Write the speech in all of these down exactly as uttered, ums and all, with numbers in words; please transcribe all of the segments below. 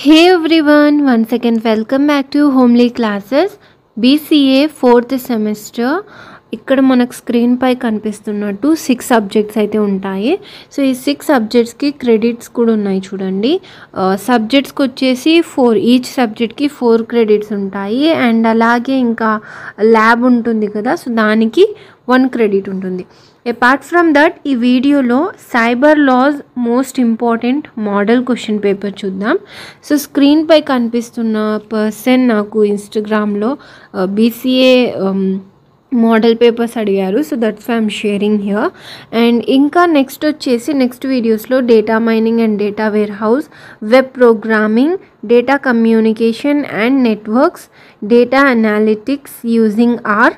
Hey everyone, once again welcome back to Homely Classes B C A fourth semester. ఇక్కడ మనకు screen పై కనిపిస్తున్నట్టు six subjects అయితే ఉంటాయి. సో ఈ six సబ్జెక్ట్స్ కి క్రెడిట్స్ కూడా ఉన్నాయి చూడండి. సబ్జెక్ట్స్ కు వచ్చేసి four, ఈచ్ సబ్జెక్ట్ కి four క్రెడిట్స్ ఉంటాయి. అండ్ అలాగే ఇంకా ల్యాబ్ ఉంటుంది కదా, సో దానికి one క్రెడిట్ ఉంటుంది. అపార్ట్ ఫ్రమ్ దట్ ఈ వీడియోలో cyber laws most important model question paper చూద్దాం. సో స్క్రీన్ పై కనిపిస్తున్న పర్సన్ నాకు ఇన్స్టాగ్రామ్లో బీసీఏ మోడల్ పేపర్స్ అడిగారు, so that's why I'm sharing here. And ఇంకా నెక్స్ట్ వచ్చేసి నెక్స్ట్ వీడియోస్లో data mining and data warehouse, web programming, data communication and networks, data analytics using R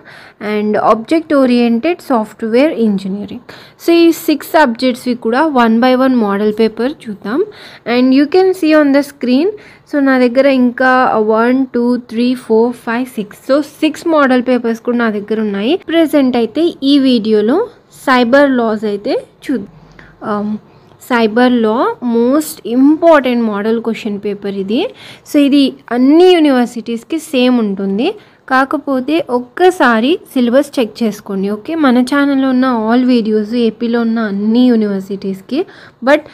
and object oriented software engineering. So ఈ six సబ్జెక్ట్స్వి కూడా one by one model paper చూద్దాం. And you can see on the screen. So నా దగ్గర ఇంకా one two three four five six so six model papers కూడా నా దగ్గర ఉన్నాయి. ప్రజెంట్ అయితే ఈ వీడియోలో సైబర్ లాస్ అయితే చూద్దాం. Cyber law most important model question paper ఇది. సో ఇది అన్ని యూనివర్సిటీస్కి సేమ్ ఉంటుంది, కాకపోతే ఒక్కసారి సిలబస్ చెక్ చేసుకోండి. ఓకే, మన ఛానల్లో ఉన్న ఆల్ వీడియోస్ ఏపీలో ఉన్న అన్ని యూనివర్సిటీస్కి, బట్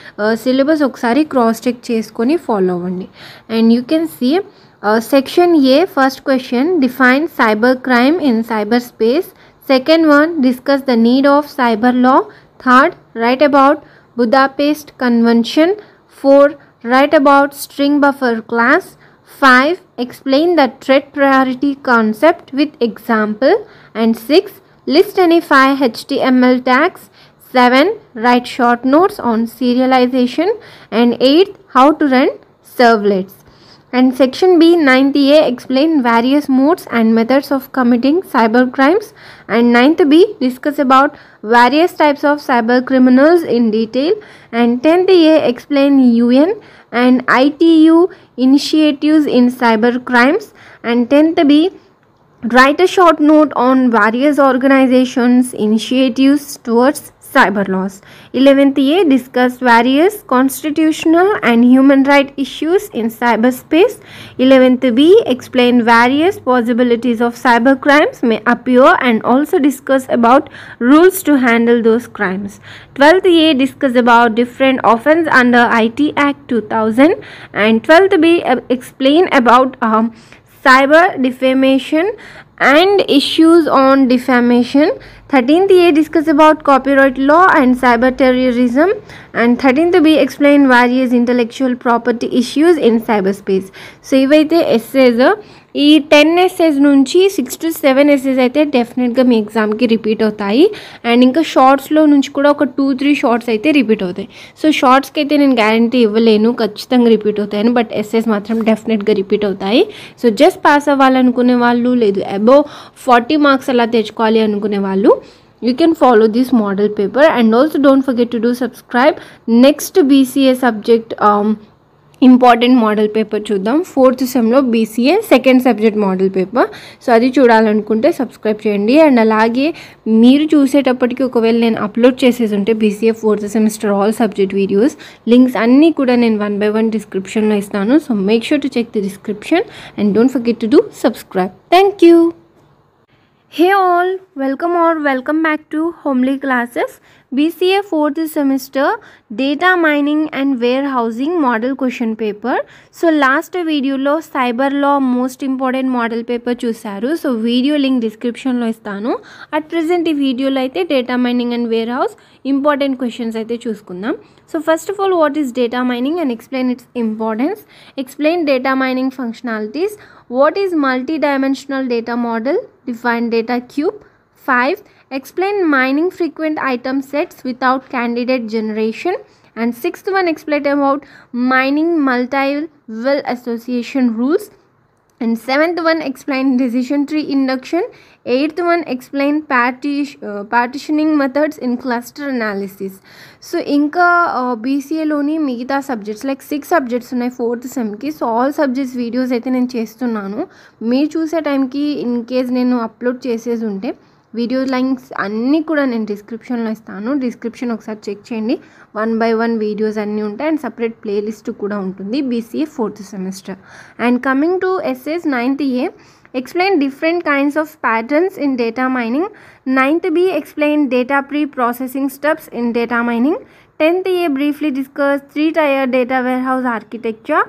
సిలబస్ ఒకసారి క్రాస్ చెక్ చేసుకొని ఫాలో అవ్వండి. And you can see section A first question define cyber crime in cyber space, second one discuss the need of cyber law, third write about Budapest convention, four write about string buffer class, five explain the threat priority concept with example, and six list any five H T M L tags, seven write short notes on serialization, and eight how to run servlets. And section B ninth A explain various modes and methods of committing cyber crimes, and ninth B discuss about various types of cyber criminals in detail, and tenth A explain U N and I T U initiatives in cyber crimes, and tenth B write a short note on various organizations initiatives towards cyber laws. eleventh A discuss various constitutional and human right issues in cyberspace. eleventh B explain various possibilities of cyber crimes may appear and also discuss about rules to handle those crimes. twelfth A discuss about different offense under I T Act two thousand, and twelfth B explain about um, cyber defamation and issues on defamation. thirteenth A discuss about copyright law and cyber terrorism, and thirteenth B explain various intellectual property issues in cyberspace. So ఇవైతే essays, ఈ ten essays నుంచి six to seven essays అయితే డెఫినెట్గా మీ ఎగ్జామ్కి repeat అవుతాయి. And ఇంకా షార్ట్స్లో నుంచి కూడా ఒక టూ త్రీ షార్ట్స్ అయితే రిపీట్ అవుతాయి. సో షార్ట్స్కి అయితే నేను గ్యారంటీ ఇవ్వలేను, ఖచ్చితంగా రిపీట్ అవుతాయని, బట్ ఎస్సేస్ మాత్రం డెఫినెట్గా రిపీట్ అవుతాయి. సో జస్ట్ పాస్ అవ్వాలనుకునే వాళ్ళు, లేదు అబోవ్ ఫార్టీ మార్క్స్ అలా తెచ్చుకోవాలి అనుకునే వాళ్ళు, you can follow this model paper. And also don't forget to do subscribe. Next B C A subject um important model paper చూద్దాం. ఫోర్త్ సెమ్లో BCA second subject model paper, so అది చూడాలనుకుంటే subscribe చేయండి. And అలాగే మీరు చూసేటప్పటికి ఒకవేళ నేను అప్లోడ్ చేసేసి ఉంటే BCA fourth semester all subject videos links అన్నీ కూడా నేను వన్ బై వన్ డిస్క్రిప్షన్లో ఇస్తాను. So make sure to check the description and don't forget to do subscribe. Thank you. Hey all, welcome or welcome back to Homely Classes. B C A fourth semester data mining and warehousing model question paper. So last video lo cyber law most important model paper chusaru, so video link description lo istanu. At present ee video lo aithe data mining and warehouse important questions aithe chusukundam. So first of all, what is data mining and explain its importance, explain data mining functionalities, what is multi-dimensional data model, define data cube. Five, explain mining frequent item sets without candidate generation. And sixth one, explain about mining multi-level association rules. And seventh one, explain decision tree induction. Eighth one, explain parti uh, partitioning methods in cluster analysis. So inka uh, B C A loni migita subjects like six subjects unnai fourth sem ki, so all subjects videos aithe nenu chestunnanu. Meer chuse time ki in case nenu upload chesesi unte video links అన్నీ కూడా నేను డిస్క్రిప్షన్లో ఇస్తాను. Description ఒకసారి check చేయండి. One by one videos అన్నీ ఉంటాయి and separate playlist కూడా ఉంటుంది. BCA fourth semester. And coming to essays ninth A, explain different kinds of patterns in data mining. ninth B, explain data pre-processing steps in data mining. tenth A, briefly discuss three-tier data warehouse architecture.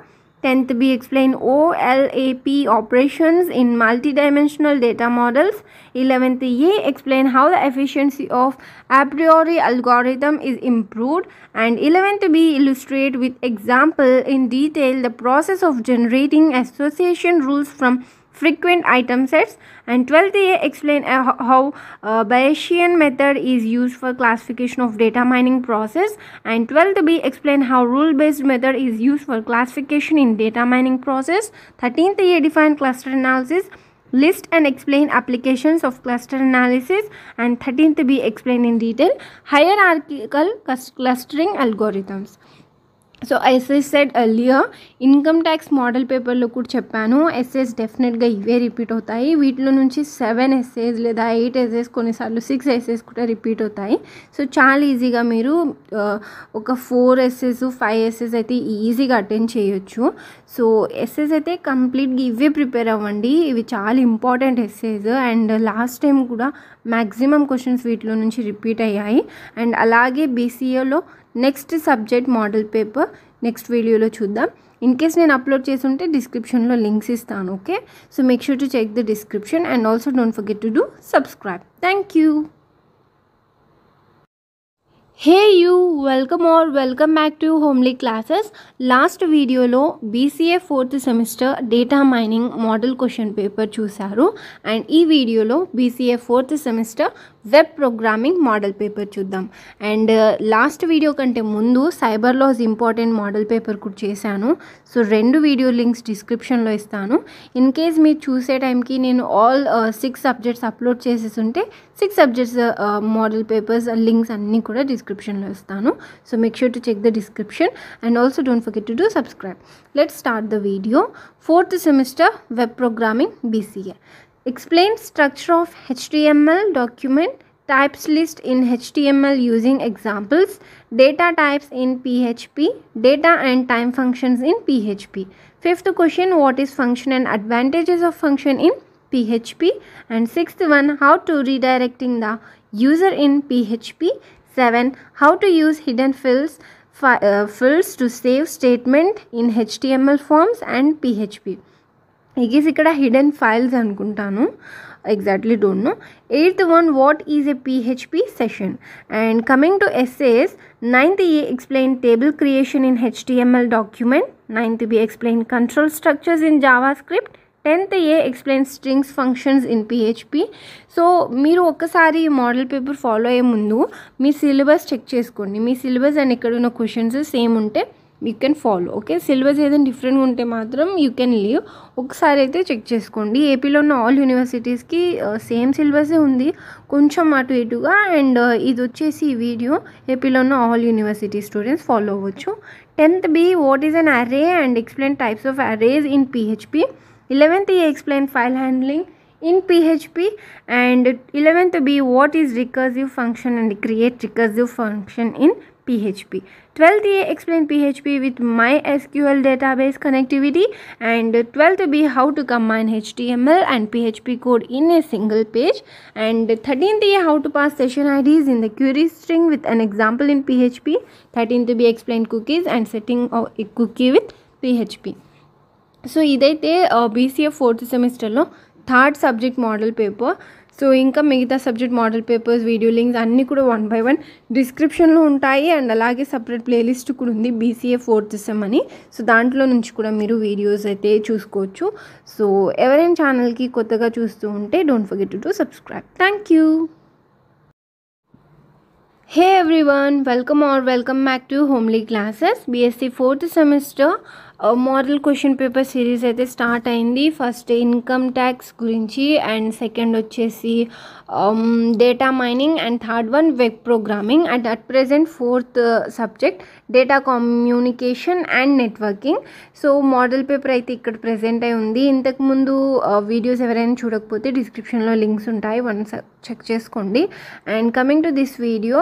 tenth B, explain O L A P operations in multidimensional data models. eleventh A, explain how the efficiency of a priori algorithm is improved. And eleventh B, illustrate with example in detail the process of generating association rules from frequent item sets. And twelfth A, explain uh, how uh, Bayesian method is used for classification of data mining process. And twelfth B, explain how rule based method is used for classification in data mining process. thirteenth A, define cluster analysis, list and explain applications of cluster analysis. And thirteenth B, explain in detail hierarchical clustering algorithms. So SS said earlier income tax model పేపర్లో కూడా చెప్పాను. SS డెఫినెట్గా ఇవే repeat అవుతాయి. వీటిలో నుంచి seven essays లేదా eight essays కొన్నిసార్లు సిక్స్ ఎస్ఎస్ కూడా రిపీట్ అవుతాయి. సో చాలా ఈజీగా మీరు ఒక ఫోర్ ఎస్ఎస్ ఫైవ్ ఎస్ఎస్ అయితే ఈజీగా అటెండ్ చేయొచ్చు. సో ఎస్ఎస్ అయితే కంప్లీట్గా ఇవే ప్రిపేర్ అవ్వండి. ఇవి చాలా important essays. And last time కూడా మ్యాక్సిమం క్వశ్చన్స్ వీటిలో నుంచి రిపీట్ అయ్యాయి. అండ్ అలాగే బీసీఏలో next subject model paper next వీడియోలో చూద్దాం. ఇన్ కేస్ నేను అప్లోడ్ చేసి ఉంటే డిస్క్రిప్షన్లో లింక్స్ ఇస్తాను. Okay, so make sure to check the description and also don't forget to do subscribe. Thank you. Hey you, welcome or welcome back to Homely Classes. Last వీడియోలో BCA fourth semester data mining model question paper చూశారు. And ఈ వీడియోలో BCA fourth semester web programming model paper చూద్దాం. And last video కంటే ముందు cyber laws important model paper కూడా చేశాను. So రెండు వీడియో లింక్స్ డిస్క్రిప్షన్లో ఇస్తాను. ఇన్ కేస్ మీరు చూసే టైంకి నేను ఆల్ సిక్స్ సబ్జెక్ట్స్ అప్లోడ్ చేసేసి ఉంటే six subjects model papers links అన్నీ కూడా డిస్క్రిప్షన్లో ఇస్తాను. So make sure to check the description and also don't forget to do subscribe. Let's start the video. Fourth semester web programming BCA. Explain structure of H T M L document, types list in H T M L using examples, data types in P H P, data and time functions in P H P. Fifth question, what is function and advantages of function in P H P? And sixth one, how to redirecting the user in P H P. Seven, how to use hidden fields, uh, fields to save statement in H T M L forms and P H P. ఇగేస్ ఇక్కడ hidden files అనుకుంటాను, exactly don't know. Eighth one, what is a PHP session. And coming to essays, ninth A, explain table creation in HTML document. Ninth B, explain control structures in JavaScript. Tenth A, explain strings functions in PHP. So మీరు ఒక్కసారి ఈ model paper follow అయ్యే ముందు మీ syllabus check చేసుకోండి. మీ syllabus and ఇక్కడ ఉన్న questions same ఉంటే you can follow. Okay, syllabus ఏదైనా డిఫరెంట్గా ఉంటే మాత్రం యూ కెన్ లీవ్. ఒకసారి అయితే చెక్ చేసుకోండి. ఏపీలో ఉన్న ఆల్ యూనివర్సిటీస్కి సేమ్ సిలబసే ఉంది, కొంచెం అటు ఇటుగా. అండ్ ఇది వచ్చేసి ఈ వీడియో ఏపీలో ఉన్న ఆల్ యూనివర్సిటీ స్టూడెంట్స్ ఫాలో అవ్వచ్చు. Tenth B, what is an array and explain types of arrays in PHP. Eleventh A, explain file handling in P H P. And eleventh B, what is recursive function and create recursive function in P H P. twelfth A, explain P H P with MySQL database connectivity. And twelfth B, how to combine H T M L and P H P code in a single page. And thirteenth A, how to pass session I Ds in the query string with an example in P H P. thirteenth B, explain cookies and setting of a cookie with P H P. So ఇదైతే BCA fourth సెమిస్టర్లో third subject model paper. So ఇంకా మిగతా subject model papers video links అన్నీ కూడా one by one డిస్క్రిప్షన్లో ఉంటాయి. And అలాగే separate playlist కూడా ఉంది బీసీఏ ఫోర్త్ సెమ్ అని. సో దాంట్లో నుంచి కూడా మీరు వీడియోస్ అయితే చూసుకోవచ్చు. సో ఎవరైనా ఛానల్కి కొత్తగా చూస్తూ ఉంటే don't forget to subscribe. Thank you. Hey everyone, welcome or welcome back to Homely Classes. BSc fourth semester model question paper series అయితే స్టార్ట్ అయింది. ఫస్ట్ ఇన్కమ్ ట్యాక్స్ గురించి, అండ్ సెకండ్ వచ్చేసి data mining, and third one web programming, and at present fourth subject data communication and networking. So model paper అయితే ఇక్కడ present అయి ఉంది. ఇంతకుముందు videos ఎవరైనా చూడకపోతే డిస్క్రిప్షన్లో లింక్స్ ఉంటాయి, వన్స్ చెక్ చేసుకోండి. And coming to this video,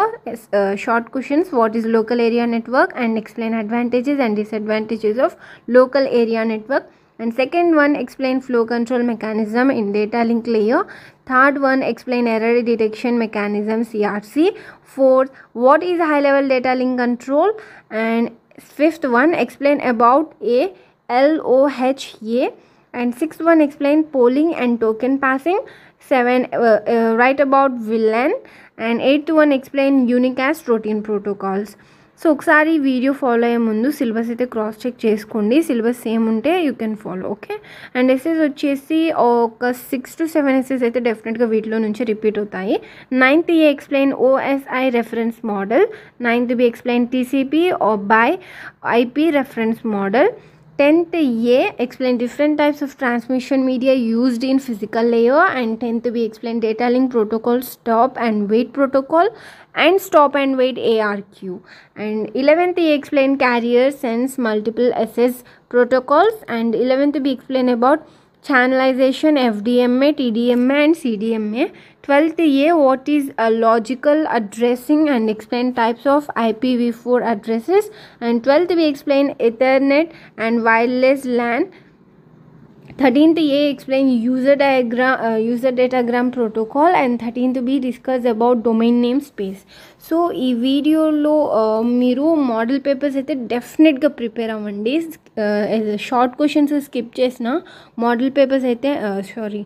short questions. What is local area network and explain advantages and disadvantages of local area network, and second one explain flow control mechanism in data link layer, third one explain error detection mechanism C R C, fourth what is high level data link control, and fifth one explain about a L O H A, and sixth one explain polling and token passing, seven uh, uh, write about V LAN, and eighth one explain unicast routine protocols. So ఒకసారి video follow అయ్యే ముందు syllabus అయితే cross check చేసుకోండి. Syllabus ఏముంటే you can follow, okay. And essays వచ్చేసి ఒక six to seven SS అయితే డెఫినెట్గా వీటిలో నుంచి రిపీట్ అవుతాయి. Ninth A explain OSI reference model, ninth B explain TCP by IP reference model, tenth A explain different types of transmission media used in physical layer, and tenth B explain data link protocol stop and wait protocol and stop and wait A R Q, and eleventh A explain carrier sense multiple access protocols, and eleventh B explain about channelization F D M A, T D M A and C D M A. twelfth A what is a logical addressing and explain types of I P v four addresses, and twelfth B explain Ethernet and wireless LAN. thirteenth A explain user diagram uh, user datagram protocol, and thirteenth B discuss about domain name space. So ఈ వీడియోలో మీరు model papers అయితే డెఫినెట్గా prepare అవ్వండి. Short questions skip చేసిన model papers అయితే sorry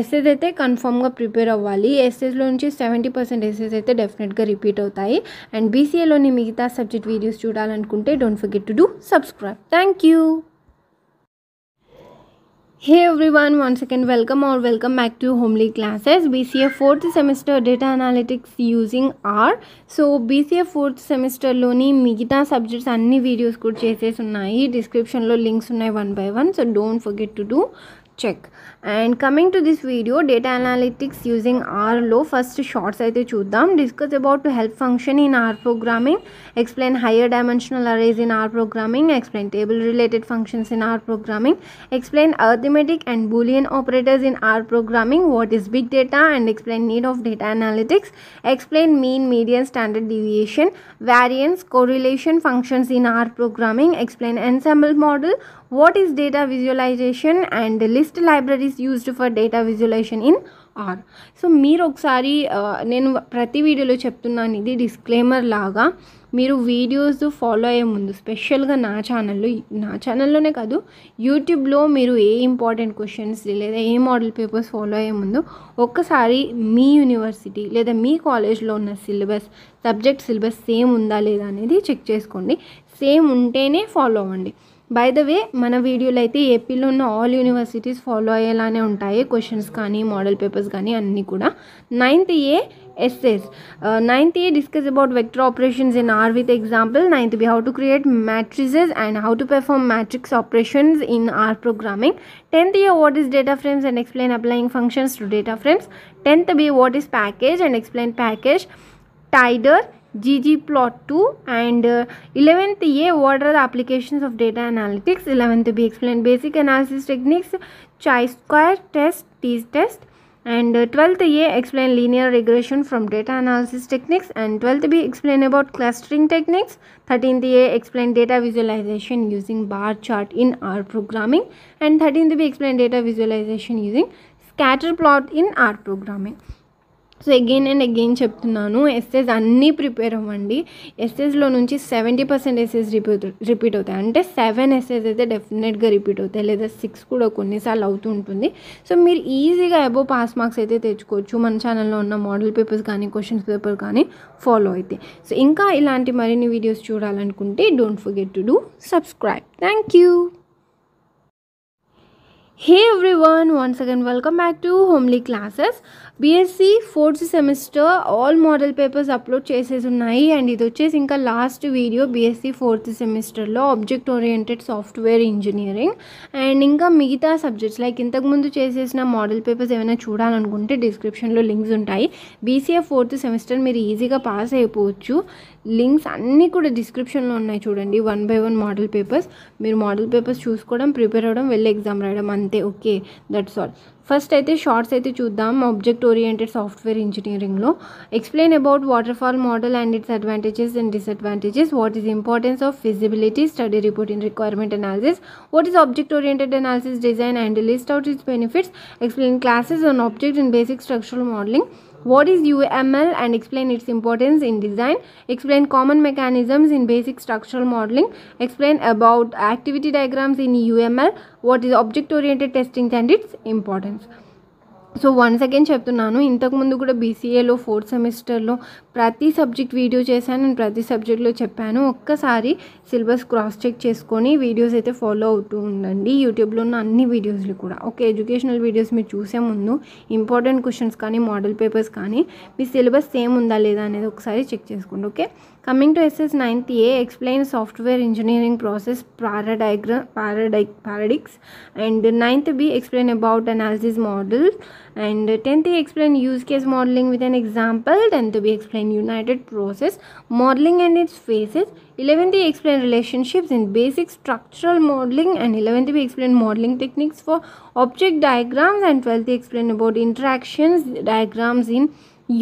essays అయితే కన్ఫామ్గా ప్రిపేర్ అవ్వాలి. ఎస్ఎస్లో నుంచి సెవెంటీ పర్సెంట్ ఎస్ఎస్ అయితే డెఫినెట్గా రిపీట్ అవుతాయి. అండ్ బీసీఏలోని మిగతా సబ్జెక్ట్ వీడియోస్ చూడాలనుకుంటే don't forget to do subscribe. Thank you. Hey everyone, once again welcome or welcome back to Homely Classes, B C A fourth semester data analytics using R. So B C A fourth semester loni migita subjects anni videos kuda chesesi unnayi, description lo links unnayi one by one, so don't forget to do check. And coming to this video, data analytics using R lo first shorts aithe chuddam. Discuss about help function in R programming, explain higher dimensional arrays in R programming, explain table related functions in R programming, explain arithmetic and boolean operators in R programming, what is big data and explain need of data analytics, explain mean, median, standard deviation, variance, correlation functions in R programming, explain ensemble model, what is data visualization and the list libraries used for data visualization in R. So మీరు ఒకసారి నేను ప్రతి వీడియోలో చెప్తున్నాను, ఇది disclaimer లాగా. మీరు videos follow అయ్యే ముందు స్పెషల్గా నా ఛానల్లో నా ఛానల్లోనే కాదు యూట్యూబ్లో మీరు ఏ ఇంపార్టెంట్ క్వశ్చన్స్ లేదా ఏ మోడల్ పేపర్స్ ఫాలో అయ్యే ముందు ఒక్కసారి మీ యూనివర్సిటీ లేదా మీ కాలేజ్లో ఉన్న సిలబస్ సబ్జెక్ట్ సిలబస్ సేమ్ ఉందా లేదా అనేది చెక్ చేసుకోండి. సేమ్ ఉంటేనే ఫాలో అవ్వండి. బై ద వే, మన వీడియోలో అయితే ఏపీలో ఉన్న ఆల్ యూనివర్సిటీస్ ఫాలో అయ్యేలానే ఉంటాయి క్వశ్చన్స్ కానీ మోడల్ పేపర్స్ కానీ అన్నీ కూడా. Ninth A essays, ninth A discuss about vector operations in R with example, ninth B how to create matrices and how to perform matrix operations in R programming, tenth A what is data frames and explain applying functions to data frames, tenth B what is package and explain package tidyr G G plot two, and uh, eleventh A what are the applications of data analytics, eleventh B explain basic analysis techniques chi-square test, t-test, and uh, twelfth A explain linear regression from data analysis techniques, and twelfth B explain about clustering techniques, thirteenth A explain data visualization using bar chart in R programming, and thirteenth B explain data visualization using scatter plot in R programming. So again and again చెప్తున్నాను, essays అన్నీ prepare అవ్వండి. ఎస్ఎస్లో నుంచి seventy percent essays repeat repeat అవుతాయి. అంటే seven SS అయితే డెఫినెట్గా repeat అవుతాయి, లేదా సిక్స్ కూడా కొన్నిసార్లు అవుతూ ఉంటుంది. సో మీరు ఈజీగా అబోవ్ పాస్ మార్క్స్ అయితే తెచ్చుకోవచ్చు మన ఛానల్లో ఉన్న మోడల్ పేపర్స్ కానీ క్వశ్చన్స్ పేపర్ కానీ ఫాలో అయితే. సో ఇంకా ఇలాంటి మరిన్ని వీడియోస్ చూడాలనుకుంటే don't forget to do subscribe. Thank you. Hey everyone, once again welcome back to Homely Classes. B S C fourth semester all model papers upload చేసేస్తున్నాయి and ఇది వచ్చేసి ఇంకా last video B S C fourth semester లో Object oriented Software Engineering and ఇంకా మిగతా subjects like ఇంతకు ముందు చేసేసిన మోడల్ పేపర్స్ ఏమైనా చూడాలనుకుంటే డిస్క్రిప్షన్ లో లింక్స్ ఉంటాయి. B C A fourth semester మీరు ఈజీగా పాస్ అయిపోవచ్చు. లింక్స్ అన్నీ కూడా డిస్క్రిప్షన్ లో ఉన్నాయి చూడండి. One by one model papers మీరు మోడల్ పేపర్స్ చూసుకోవడం, ప్రిపేర్ అవడం, వెళ్ళి ఎగ్జామ్ రాయడం. Okay, that's all. First aithe shorts aithe chuddam. Object oriented software engineering lo explain about waterfall model and its advantages and disadvantages, what is importance of feasibility study report in requirement analysis, what is object oriented analysis design and list out its benefits, explain classes on object and basic structural modeling, what is U M L and explain its importance in design, explain common mechanisms in basic structural modeling, explain about activity diagrams in U M L, what is object oriented testing and its importance. So once again చెప్తున్నాను, ఇంతకుముందు కూడా బీసీఏలో fourth సెమిస్టర్లో ప్రతి subject video చేశాను, నేను ప్రతి సబ్జెక్ట్లో చెప్పాను. ఒక్కసారి సిలబస్ క్రాస్ చెక్ చేసుకొని వీడియోస్ అయితే ఫాలో అవుతూ ఉండండి, యూట్యూబ్లో ఉన్న అన్ని వీడియోస్లు కూడా. ఓకే, ఎడ్యుకేషనల్ వీడియోస్ మీరు చూసే ముందు ఇంపార్టెంట్ క్వశ్చన్స్ కానీ మోడల్ పేపర్స్ కానీ మీ సిలబస్ సేమ్ ఉందా లేదా అనేది ఒకసారి చెక్ చేసుకోండి. Okay, coming to essays ninth A, explain software engineering process paradigm paradigm paradigms and ninth B, explain about analysis model and tenth A, explain use case modeling with an example. tenth B, explain united process modeling and its phases. eleventh A, explain relationships in basic structural modeling, and eleventh B, explain modeling techniques for object diagrams, and twelfth A, explain about interactions diagrams in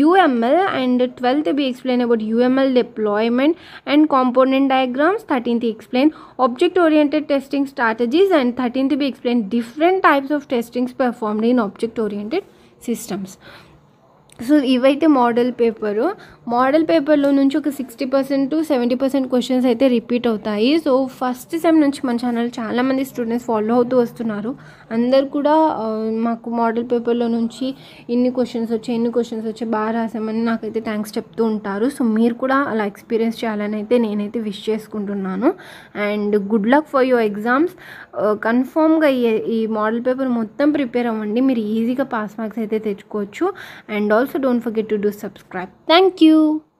U M L, and twelfth B, explain about U M L deployment and component diagrams. thirteenth A, explain object oriented testing strategies, and thirteenth B, explain different types of testings performed in object oriented systems. So ఇవైతే model paper. Model పేపర్లో నుంచి ఒక sixty percent to seventy percent questions అయితే repeat అవుతాయి. So first sem నుంచి మన channel చాలామంది students follow అవుతూ వస్తున్నారు. అందరు కూడా మాకు మోడల్ పేపర్లో నుంచి ఇన్ని క్వశ్చన్స్ వచ్చాయి ఇన్ని క్వశ్చన్స్ వచ్చాయి బాగా రాసామని నాకైతే థ్యాంక్స్ చెప్తూ ఉంటారు. సో మీరు కూడా అలా ఎక్స్పీరియన్స్ చేయాలని అయితే నేనైతే విష్ చేసుకుంటున్నాను. And good luck for your exams. కన్ఫామ్గా ఈ మోడల్ పేపర్ మొత్తం ప్రిపేర్ అవ్వండి, మీరు ఈజీగా పాస్ మార్క్స్ అయితే తెచ్చుకోవచ్చు. And also don't forget to do subscribe. Thank you.